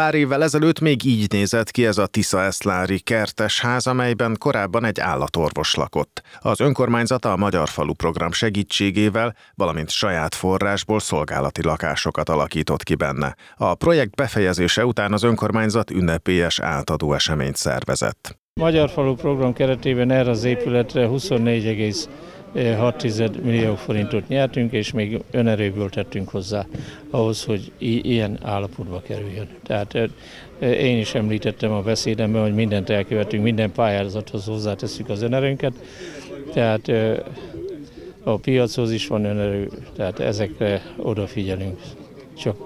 Pár évvel ezelőtt még így nézett ki ez a tiszaeszlári kertesház, amelyben korábban egy állatorvos lakott. Az önkormányzata a Magyar Falu Program segítségével, valamint saját forrásból szolgálati lakásokat alakított ki benne. A projekt befejezése után az önkormányzat ünnepélyes átadó eseményt szervezett. Magyar Falu Program keretében erre az épületre 24,6 millió forintot nyertünk, és még önerőből tettünk hozzá ahhoz, hogy ilyen állapotba kerüljön. Tehát én is említettem a beszédemben, hogy mindent elkövetünk, minden pályázathoz hozzáteszünk az önerőnket, tehát a piachoz is van önerő, tehát ezekre odafigyelünk, csak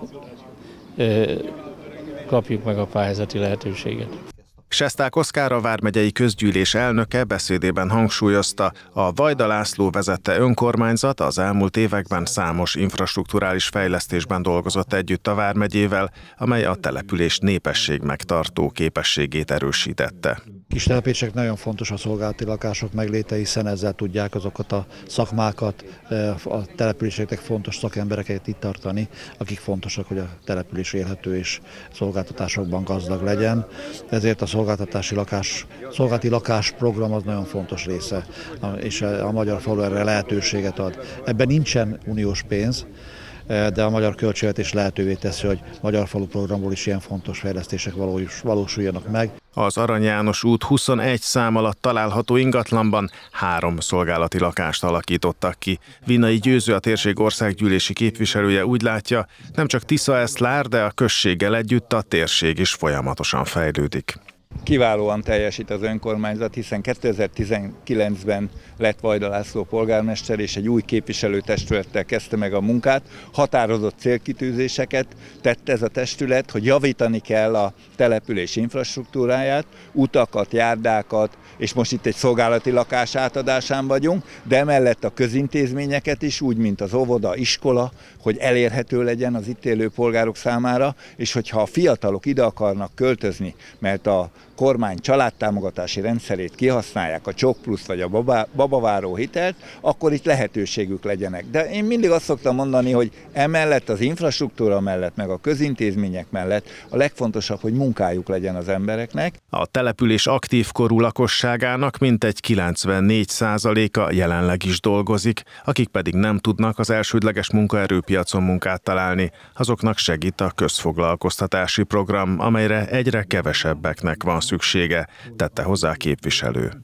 kapjuk meg a pályázati lehetőséget. Seszták Oszkár, a vármegyei közgyűlés elnöke beszédében hangsúlyozta, a Vajda László vezette önkormányzat az elmúlt években számos infrastrukturális fejlesztésben dolgozott együtt a vármegyével, amely a település népesség megtartó képességét erősítette. Kis települések nagyon fontos a szolgálati lakások megléte, hiszen ezzel tudják azokat a szakmákat, a településeknek fontos szakembereket itt tartani, akik fontosak, hogy a település élhető és szolgáltatásokban gazdag legyen. Ezért a szolgálati lakás program az nagyon fontos része, és a Magyar Falu erre lehetőséget ad. Ebben nincsen uniós pénz, de a magyar költségvetés lehetővé teszi, hogy Magyar Falu Programból is ilyen fontos fejlesztések valósuljanak meg. Az Arany János út 21 szám alatt található ingatlanban 3 szolgálati lakást alakítottak ki. Vinai Győző, a térség országgyűlési képviselője úgy látja, nem csak Tiszaeszlár, de a községgel együtt a térség is folyamatosan fejlődik. Kiválóan teljesít az önkormányzat, hiszen 2019-ben lett Vajda László polgármester, és egy új képviselőtestülettel kezdte meg a munkát. Határozott célkitűzéseket tett ez a testület, hogy javítani kell a település infrastruktúráját, utakat, járdákat, és most itt egy szolgálati lakás átadásán vagyunk, de emellett a közintézményeket is, úgy mint az óvoda, iskola, hogy elérhető legyen az itt élő polgárok számára, és hogyha a fiatalok ide akarnak költözni, mert a kormány családtámogatási rendszerét kihasználják, a Csok Plusz vagy a babaváró hitelt, akkor itt lehetőségük legyenek. De én mindig azt szoktam mondani, hogy emellett az infrastruktúra mellett, meg a közintézmények mellett a legfontosabb, hogy munkájuk legyen az embereknek. A település aktív korú lakosságának mintegy 94%-a jelenleg is dolgozik, akik pedig nem tudnak az elsődleges munkaerőpiacon munkát találni. Azoknak segít a közfoglalkoztatási program, amelyre egyre kevesebbeknek van szüksége, tette hozzá a képviselő.